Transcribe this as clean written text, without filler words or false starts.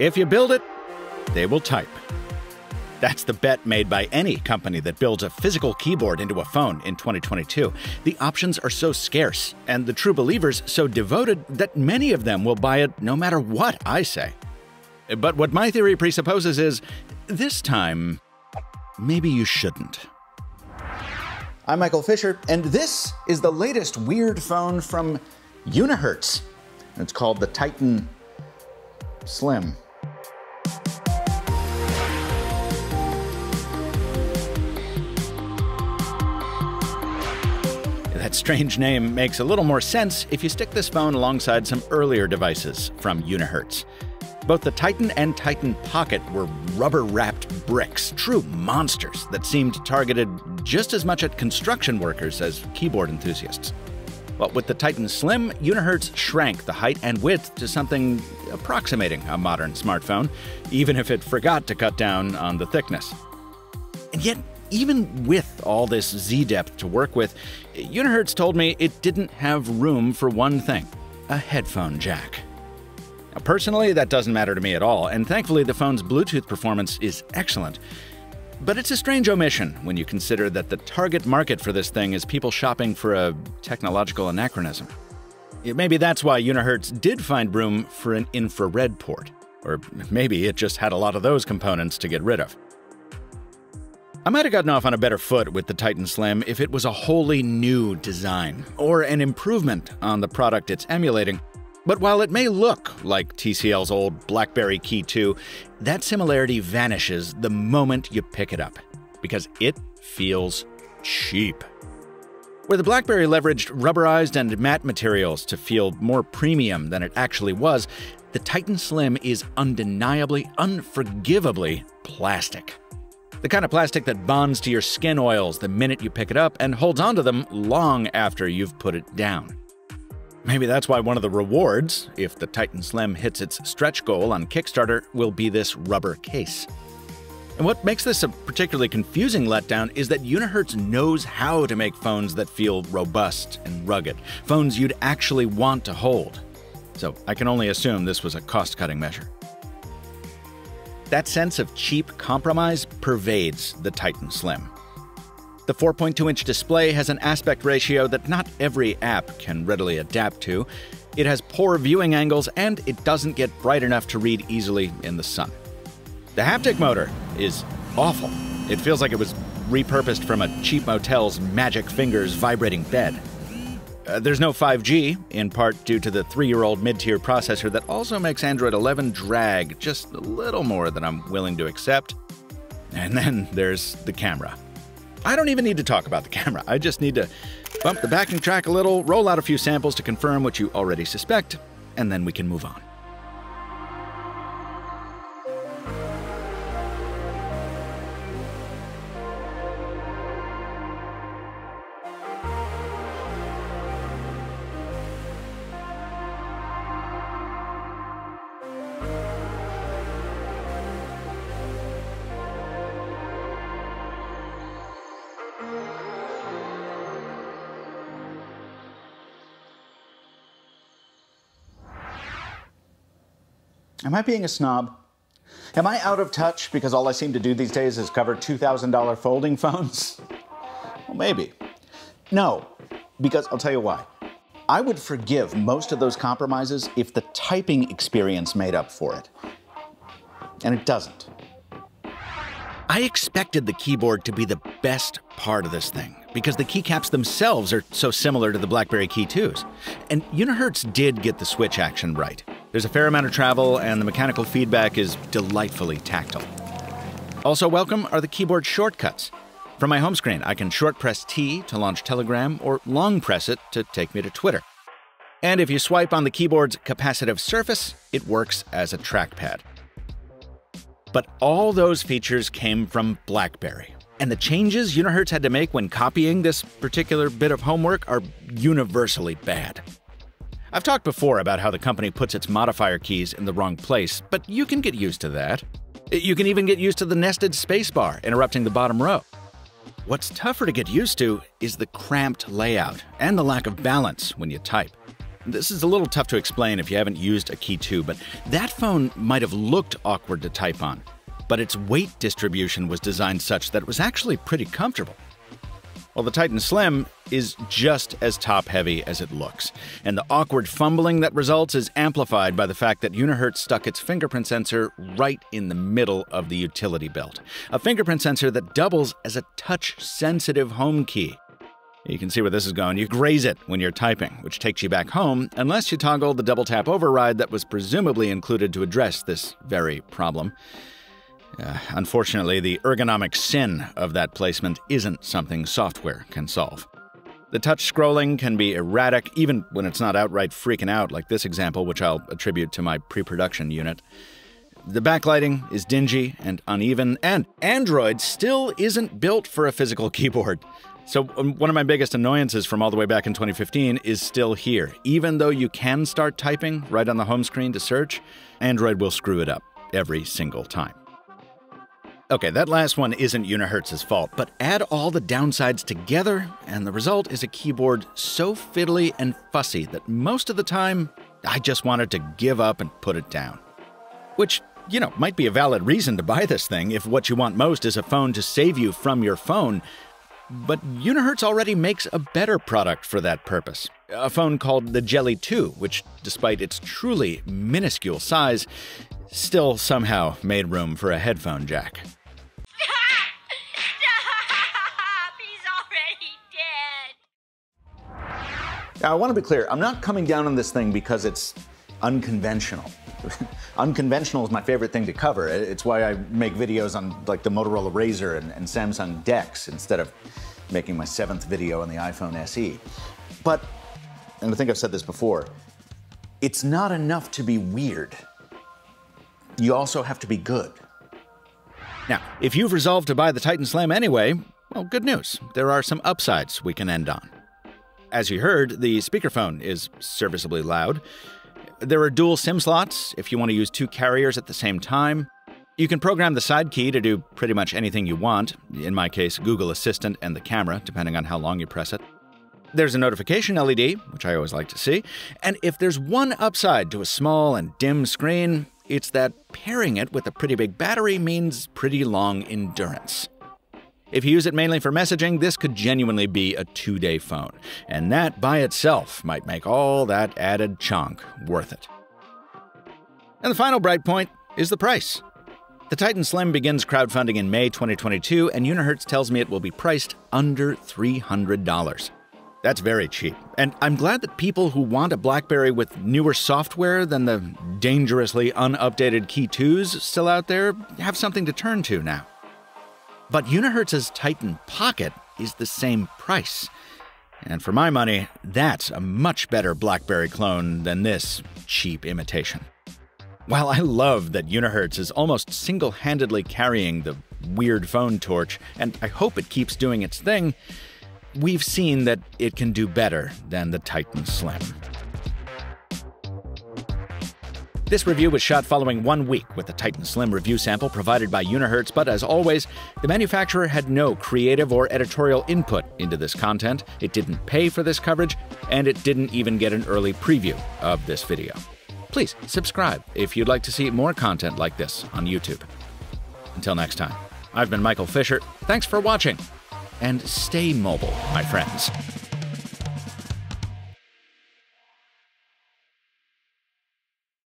If you build it, they will type. That's the bet made by any company that builds a physical keyboard into a phone in 2022. The options are so scarce, and the true believers so devoted, that many of them will buy it no matter what I say. But what my theory presupposes is, this time, maybe you shouldn't. I'm Michael Fisher, and this is the latest weird phone from Unihertz. It's called the Titan Slim. That strange name makes a little more sense if you stick this phone alongside some earlier devices from Unihertz. Both the Titan and Titan Pocket were rubber-wrapped bricks, true monsters that seemed targeted just as much at construction workers as keyboard enthusiasts. But with the Titan Slim, Unihertz shrank the height and width to something approximating a modern smartphone, even if it forgot to cut down on the thickness. And yet, even with all this Z-depth to work with, Unihertz told me it didn't have room for one thing: a headphone jack. Now, personally, that doesn't matter to me at all, and thankfully the phone's Bluetooth performance is excellent. But it's a strange omission when you consider that the target market for this thing is people shopping for a technological anachronism. Maybe that's why Unihertz did find room for an infrared port, or maybe it just had a lot of those components to get rid of. I might have gotten off on a better foot with the Titan Slim if it was a wholly new design, or an improvement on the product it's emulating. But while it may look like TCL's old BlackBerry Key 2, that similarity vanishes the moment you pick it up, because it feels cheap. Where the BlackBerry leveraged rubberized and matte materials to feel more premium than it actually was, the Titan Slim is undeniably, unforgivably plastic. The kind of plastic that bonds to your skin oils the minute you pick it up and holds onto them long after you've put it down. Maybe that's why one of the rewards, if the Titan Slim hits its stretch goal on Kickstarter, will be this rubber case. And what makes this a particularly confusing letdown is that Unihertz knows how to make phones that feel robust and rugged, phones you'd actually want to hold. So I can only assume this was a cost-cutting measure. That sense of cheap compromise pervades the Titan Slim. The 4.2-inch display has an aspect ratio that not every app can readily adapt to. It has poor viewing angles, and it doesn't get bright enough to read easily in the sun. The haptic motor is awful. It feels like it was repurposed from a cheap motel's magic fingers vibrating bed. There's no 5G, in part due to the 3-year-old mid-tier processor that also makes Android 11 drag just a little more than I'm willing to accept. And then there's the camera. I don't even need to talk about the camera. I just need to bump the backing track a little, roll out a few samples to confirm what you already suspect, and then we can move on. Am I being a snob? Am I out of touch because all I seem to do these days is cover $2,000 folding phones? Well, maybe. No, because I'll tell you why. I would forgive most of those compromises if the typing experience made up for it. And it doesn't. I expected the keyboard to be the best part of this thing, because the keycaps themselves are so similar to the BlackBerry Key 2s. And Unihertz did get the switch action right. There's a fair amount of travel, and the mechanical feedback is delightfully tactile. Also welcome are the keyboard shortcuts. From my home screen, I can short press T to launch Telegram, or long press it to take me to Twitter. And if you swipe on the keyboard's capacitive surface, it works as a trackpad. But all those features came from BlackBerry, and the changes Unihertz had to make when copying this particular bit of homework are universally bad. I've talked before about how the company puts its modifier keys in the wrong place, but you can get used to that. You can even get used to the nested spacebar interrupting the bottom row. What's tougher to get used to is the cramped layout and the lack of balance when you type. This is a little tough to explain if you haven't used a Key 2, but that phone might have looked awkward to type on, but its weight distribution was designed such that it was actually pretty comfortable. Well, the Titan Slim is just as top-heavy as it looks, and the awkward fumbling that results is amplified by the fact that Unihertz stuck its fingerprint sensor right in the middle of the utility belt, a fingerprint sensor that doubles as a touch-sensitive home key. You can see where this is going. You graze it when you're typing, which takes you back home, unless you toggle the double-tap override that was presumably included to address this very problem. Unfortunately, the ergonomic sin of that placement isn't something software can solve. The touch scrolling can be erratic, even when it's not outright freaking out, like this example, which I'll attribute to my pre-production unit. The backlighting is dingy and uneven, and Android still isn't built for a physical keyboard. So one of my biggest annoyances from all the way back in 2015 is still here. Even though you can start typing right on the home screen to search, Android will screw it up every single time. Okay, that last one isn't Unihertz's fault, but add all the downsides together, and the result is a keyboard so fiddly and fussy that most of the time, I just wanted to give up and put it down. Which, you know, might be a valid reason to buy this thing if what you want most is a phone to save you from your phone. But Unihertz already makes a better product for that purpose, a phone called the Jelly 2, which, despite its truly minuscule size, still somehow made room for a headphone jack. Stop! Stop! He's already dead! Now, I want to be clear, I'm not coming down on this thing because it's unconventional. Unconventional is my favorite thing to cover. It's why I make videos on like the Motorola Razr and Samsung DeX instead of making my 7th video on the iPhone SE. But, and I think I've said this before, it's not enough to be weird. You also have to be good. Now, if you've resolved to buy the Titan Slim anyway, well, good news. There are some upsides we can end on. As you heard, the speakerphone is serviceably loud. There are dual SIM slots if you want to use two carriers at the same time. You can program the side key to do pretty much anything you want, in my case, Google Assistant and the camera, depending on how long you press it. There's a notification LED, which I always like to see. And if there's one upside to a small and dim screen, it's that pairing it with a pretty big battery means pretty long endurance. If you use it mainly for messaging, this could genuinely be a two-day phone, and that by itself might make all that added chunk worth it. And the final bright point is the price. The Titan Slim begins crowdfunding in May 2022, and Unihertz tells me it will be priced under $300. That's very cheap, and I'm glad that people who want a BlackBerry with newer software than the dangerously unupdated Key 2s still out there have something to turn to now. But Unihertz's Titan Pocket is the same price. And for my money, that's a much better BlackBerry clone than this cheap imitation. While I love that Unihertz is almost single-handedly carrying the weird phone torch, and I hope it keeps doing its thing, we've seen that it can do better than the Titan Slim. This review was shot following 1 week with the Titan Slim review sample provided by Unihertz, but as always, the manufacturer had no creative or editorial input into this content, it didn't pay for this coverage, and it didn't even get an early preview of this video. Please subscribe if you'd like to see more content like this on YouTube. Until next time, I've been Michael Fisher, thanks for watching, and stay mobile, my friends.